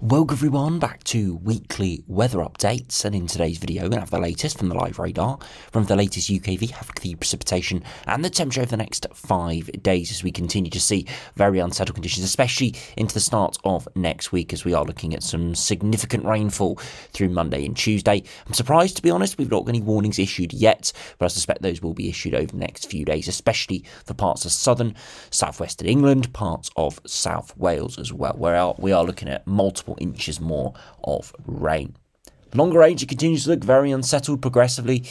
Welcome everyone back to weekly weather updates, and in today's video we're going to have the latest from the live radar, from the latest UKV, have the precipitation and the temperature over the next 5 days as we continue to see very unsettled conditions, especially into the start of next week as we are looking at some significant rainfall through Monday and Tuesday. I'm surprised, to be honest, we've not got any warnings issued yet, but I suspect those will be issued over the next few days, especially for parts of southern, southwestern England, parts of South Wales as well, where we are looking at multiple inches more of rain. Longer range, it continues to look very unsettled progressively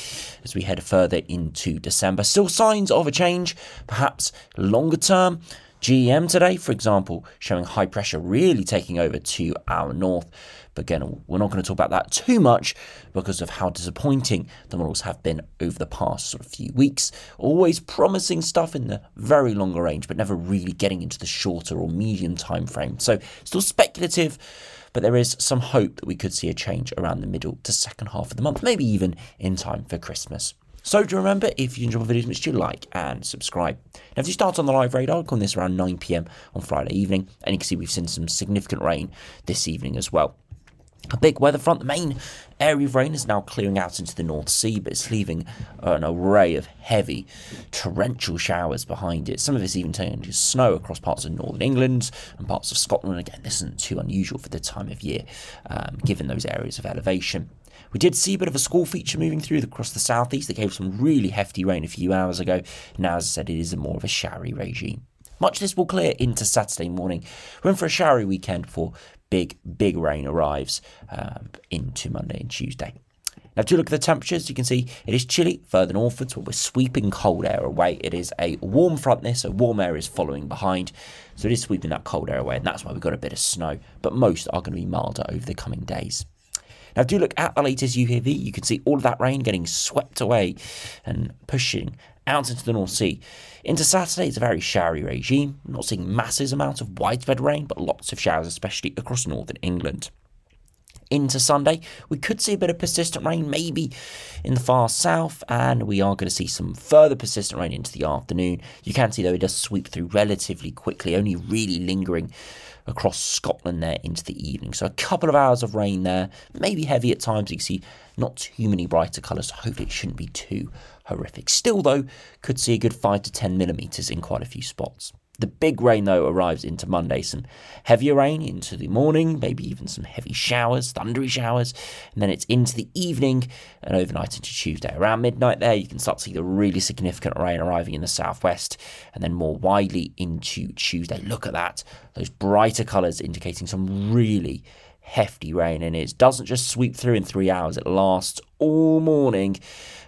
as we head further into December. Still signs of a change, perhaps longer term. GM today, for example, showing high pressure really taking over to our north. But again, we're not going to talk about that too much because of how disappointing the models have been over the past sort of few weeks. Always promising stuff in the very longer range, but never really getting into the shorter or medium time frame. So still speculative, but there is some hope that we could see a change around the middle to second half of the month, maybe even in time for Christmas. So do remember, if you enjoy my videos, make sure you like and subscribe. Now, if you start on the live radar, I'll call this around 9 PM on Friday evening, and you can see we've seen some significant rain this evening as well. A big weather front, the main area of rain is now clearing out into the North Sea, but it's leaving an array of heavy torrential showers behind it. Some of it's even turning into snow across parts of northern England and parts of Scotland. Again, this isn't too unusual for the time of year, given those areas of elevation. We did see a bit of a squall feature moving through across the southeast that gave some really hefty rain a few hours ago. Now, as I said, it is more of a showery regime. Much of this will clear into Saturday morning. We're in for a showery weekend before big rain arrives into Monday and Tuesday. Now, to look at the temperatures, you can see it is chilly further northwards, but we're sweeping cold air away. It is a warm front there, so warm air is following behind. So it is sweeping that cold air away, and that's why we've got a bit of snow. But most are going to be milder over the coming days. Now, do look at the latest UKV. You can see all of that rain getting swept away and pushing out into the North Sea. Into Saturday, it's a very showery regime. I'm not seeing massive amounts of widespread rain, but lots of showers, especially across northern England. Into Sunday, we could see a bit of persistent rain, maybe in the far south, and we are going to see some further persistent rain into the afternoon. You can see, though, it does sweep through relatively quickly, only really lingering across Scotland there into the evening. So a couple of hours of rain there, maybe heavy at times. You can see not too many brighter colours, so hopefully it shouldn't be too horrific. Still, though, could see a good 5 to 10 millimetres in quite a few spots. The big rain, though, arrives into Monday. Some heavier rain into the morning, maybe even some heavy showers, thundery showers, and then it's into the evening and overnight into Tuesday. Around midnight there, you can start to see the really significant rain arriving in the southwest and then more widely into Tuesday. Look at that, those brighter colours indicating some really hefty rain, and it doesn't just sweep through in 3 hours. It lasts all morning,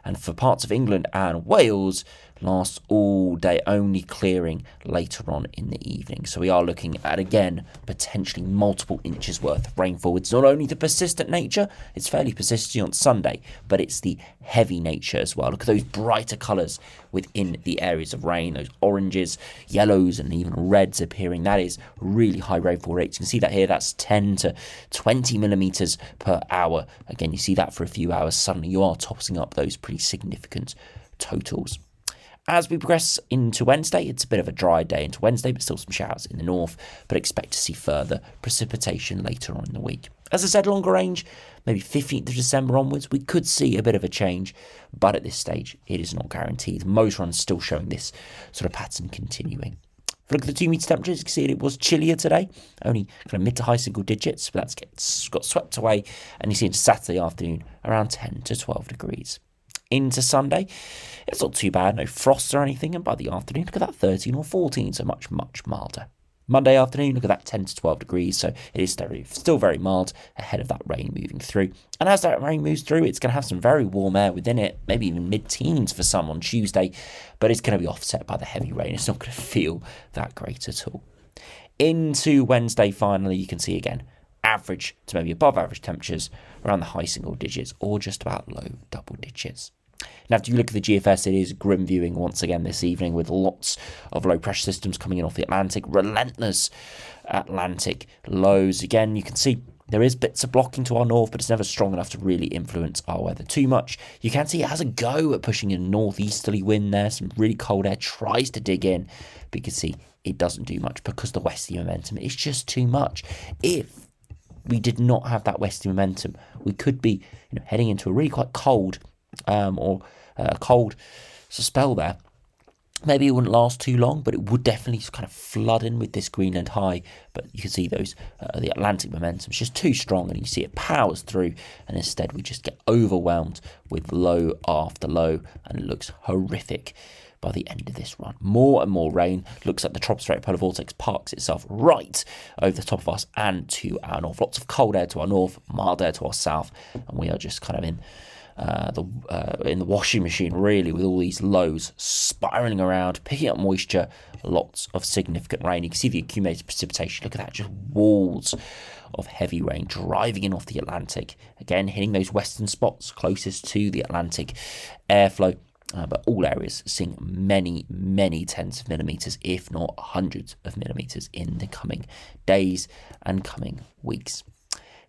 and for parts of England and Wales, lasts all day, only clearing later on in the evening. So we are looking at, again, potentially multiple inches worth of rainfall. It's not only the persistent nature, it's fairly persistent on Sunday, but it's the heavy nature as well. Look at those brighter colours within the areas of rain, those oranges, yellows and even reds appearing. That is really high rainfall rates. You can see that here, that's 10 to 20 millimetres per hour. Again, you see that for a few hours, suddenly you are tossing up those pretty significant totals. As we progress into Wednesday, it's a bit of a dry day into Wednesday, but still some showers in the north, but expect to see further precipitation later on in the week. As I said, longer range, maybe 15th of December onwards, we could see a bit of a change, but at this stage, it is not guaranteed. Most runs still showing this sort of pattern continuing. If you look at the 2 metre temperatures, you can see it was chillier today, only kind of mid to high single digits, but that's got swept away, and you see it Saturday afternoon around 10 to 12 degrees. Into Sunday, it's not too bad, no frost or anything, and by the afternoon, look at that, 13 or 14, so much milder. Monday afternoon, look at that, 10 to 12 degrees, so it is still very mild ahead of that rain moving through. And as that rain moves through, it's going to have some very warm air within it, maybe even mid-teens for some on Tuesday, but it's going to be offset by the heavy rain. It's not going to feel that great at all. Into Wednesday, finally, you can see again, average to maybe above average temperatures around the high single digits or just about low double digits. Now, if you look at the GFS, it is grim viewing once again this evening with lots of low pressure systems coming in off the Atlantic, relentless Atlantic lows. Again, you can see there is bits of blocking to our north, but it's never strong enough to really influence our weather too much. You can see it has a go at pushing a northeasterly wind there. Some really cold air tries to dig in, but you can see it doesn't do much because the westerly momentum is just too much. If we did not have that westerly momentum. We could be, you know, heading into a really quite cold spell there. Maybe it wouldn't last too long, but it would definitely kind of flood in with this Greenland high. But you can see those the Atlantic momentum is just too strong, and you see it powers through, and instead we just get overwhelmed with low after low, and it looks horrific by the end of this run. More and more rain. Looks like the tropospheric polar vortex parks itself right over the top of us and to our north. Lots of cold air to our north, mild air to our south, and we are just kind of in the washing machine, really, with all these lows spiraling around, picking up moisture, lots of significant rain. You can see the accumulated precipitation. Look at that, just walls of heavy rain driving in off the Atlantic, again hitting those western spots closest to the Atlantic airflow, but all areas seeing many tens of millimeters, if not hundreds of millimeters, in the coming days and coming weeks.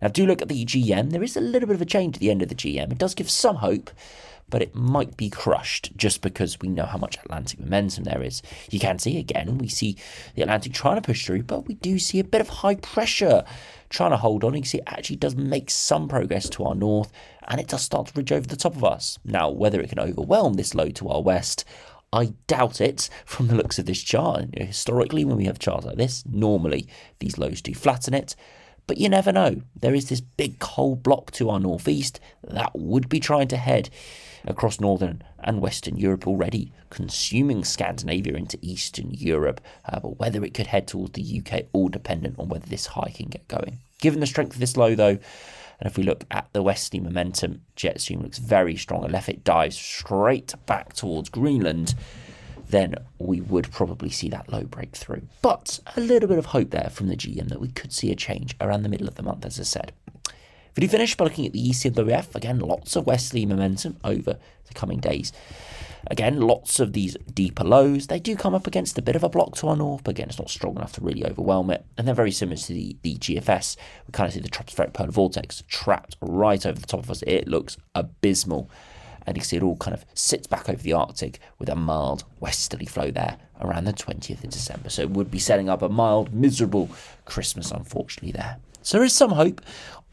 Now, do look at the GM. There is a little bit of a change at the end of the GM. It does give some hope, but it might be crushed just because we know how much Atlantic momentum there is. You can see, again, we see the Atlantic trying to push through, but we do see a bit of high pressure trying to hold on. You can see it actually does make some progress to our north, and it does start to ridge over the top of us. Now, whether it can overwhelm this low to our west, I doubt it from the looks of this chart. And historically, when we have charts like this, normally these lows do flatten it. But you never know. There is this big cold block to our northeast that would be trying to head across northern and western Europe already, consuming Scandinavia into eastern Europe. But whether it could head towards the UK, all dependent on whether this high can get going. Given the strength of this low, though, and if we look at the westerly momentum, jet stream looks very strong. Unless it dives straight back towards Greenland, then we would probably see that low breakthrough. But a little bit of hope there from the GM that we could see a change around the middle of the month, as I said. Video finished by looking at the ECMWF. Again, lots of westerly momentum over the coming days. Again, lots of these deeper lows. They do come up against a bit of a block to our north, but again, it's not strong enough to really overwhelm it. And they're very similar to the GFS. We kind of see the tropospheric polar vortex trapped right over the top of us. It looks abysmal. And you can see it all kind of sits back over the Arctic with a mild westerly flow there around the 20th of December. So it would be setting up a mild, miserable Christmas, unfortunately, there. So there is some hope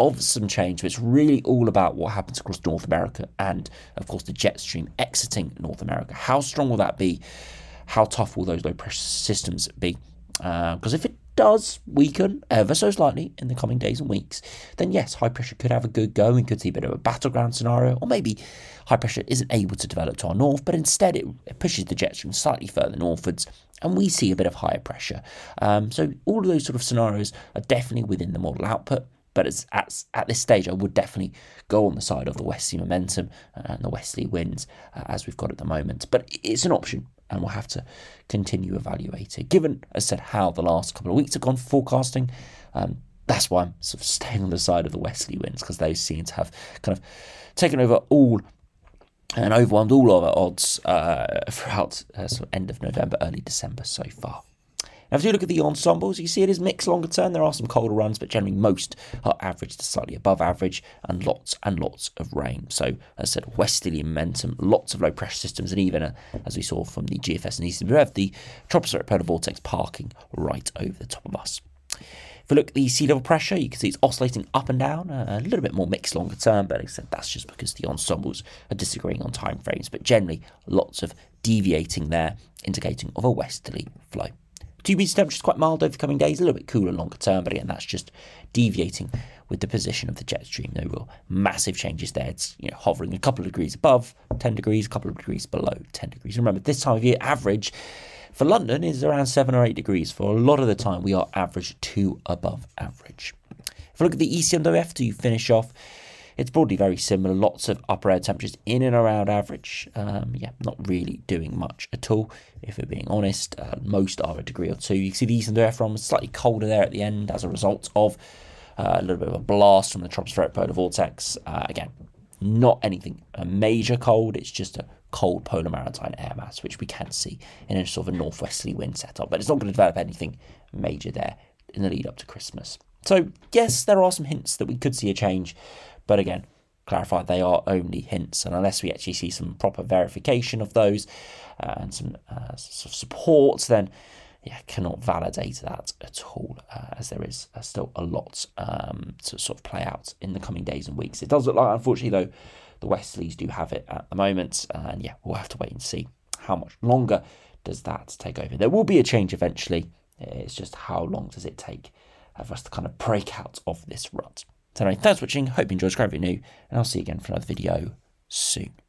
of some change, but it's really all about what happens across North America and, of course, the jet stream exiting North America. How strong will that be? How tough will those low-pressure systems be? Because if it does weaken ever so slightly in the coming days and weeks, then yes, high pressure could have a good go and could see a bit of a battleground scenario, or maybe high pressure isn't able to develop to our north, but instead it pushes the jet stream slightly further northwards and we see a bit of higher pressure. So all of those sort of scenarios are definitely within the model output, but it's at this stage I would definitely go on the side of the westerly momentum and the westerly winds as we've got at the moment, but it's an option. And we'll have to continue evaluating. Given, as I said, how the last couple of weeks have gone for forecasting, that's why I'm sort of staying on the side of the westerly winds, because those seem to have kind of taken over all and overwhelmed all of our odds throughout sort of end of November, early December so far. Now, if you look at the ensembles, you see it is mixed longer term. There are some colder runs, but generally most are average to slightly above average, and lots of rain. So, as I said, westerly momentum, lots of low pressure systems, and even, as we saw from the GFS and ECMWF, the tropospheric polar vortex parking right over the top of us. If we look at the sea level pressure, you can see it's oscillating up and down, a little bit more mixed longer term, but except that's just because the ensembles are disagreeing on time frames, but generally lots of deviating there, indicating of a westerly flow. 2 weeks temperature is quite mild over the coming days, a little bit cooler longer term, but again, that's just deviating with the position of the jet stream. No real massive changes there. It's, you know, hovering a couple of degrees above 10 degrees, a couple of degrees below 10 degrees. Remember, this time of year, average for London is around 7 or 8 degrees. For a lot of the time, we are average to above average. If we look at the ECMWF to finish off, it's broadly very similar. Lots of upper air temperatures in and around average. Yeah, not really doing much at all, if we're being honest. Most are a degree or two. You can see the ECMWF run was slightly colder there at the end as a result of a little bit of a blast from the tropospheric polar vortex. Again, not anything a major cold. It's just a cold polar maritime air mass, which we can see in a sort of a northwesterly wind setup. But it's not going to develop anything major there in the lead up to Christmas. So, yes, there are some hints that we could see a change. But again, clarify, they are only hints, and unless we actually see some proper verification of those and some sort of support, then yeah, cannot validate that at all, as there is still a lot to sort of play out in the coming days and weeks. It does look like, unfortunately, though, the Westerlies do have it at the moment, and yeah, we'll have to wait and see how much longer does that take over. There will be a change eventually. It's just how long does it take for us to kind of break out of this rut. So anyway, thanks for watching. Hope you enjoyed. Subscribe if you're new, and I'll see you again for another video soon.